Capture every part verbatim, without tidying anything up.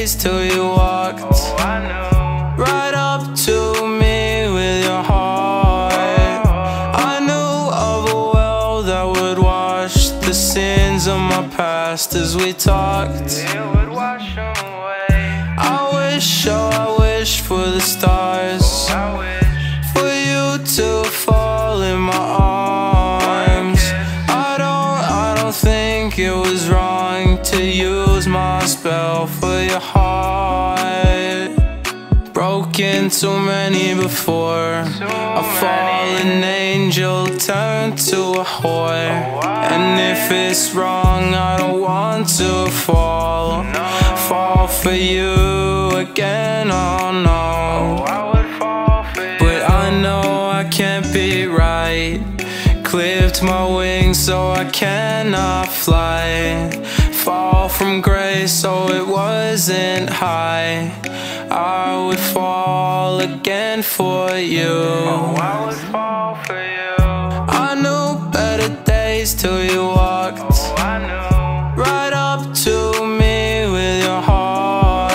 days till you walked oh, I know. Right up to me with your heart. I knew of a well that would wash the sins of my past as we talked. It would wash away. I wish, oh, I wish for the stars. Oh, I wish for you to fall in my arms. I don't, I don't think it was wrong to use my spell for your heart. Broken too many before. A fallen angel turned to a whore. And if it's wrong, I don't want to fall. Fall for you again, oh no. But I know I can't be right. Clipped my wings so I cannot fly. Fall from grace so it wasn't high. I would fall again for you. Oh, I would fall for you. I knew better days till you walked. Oh, I knew. Right up to me with your heart.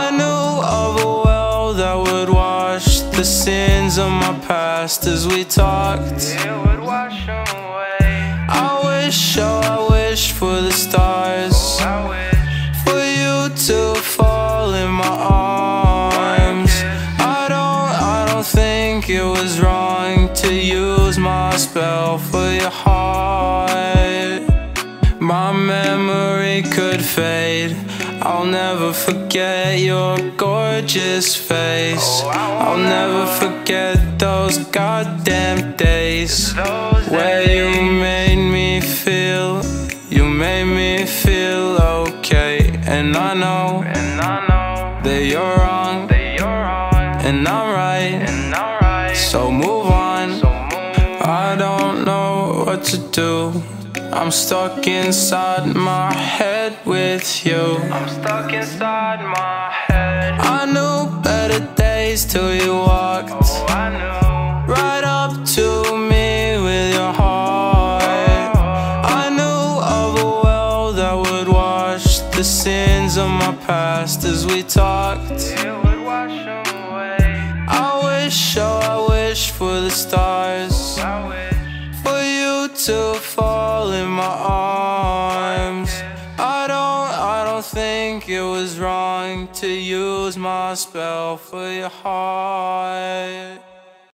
I knew of a well that would wash the sins of my past as we talked. It would wash away. I wish, oh, I wish for the stars. Oh, I wish for you to fall in my arms. I don't, I don't think it was wrong to use my spell for your heart. My memory could fade. I'll never forget your gorgeous face. I'll never forget those goddamn days where you made me feel, you made me feel okay. And I know that you're wrong, and I'm right. So move on. I don't know what to do. I'm stuck inside my head with you. I'm stuck inside my head. I knew better days till you walked. Oh, I knew. Right up to me with your heart. I knew of a well that would wash the sins of my past as we talked. It would wash away. I wish, oh, I wish for the stars. I wish to fall in my arms. I don't, I don't think it was wrong to use my spell for your heart.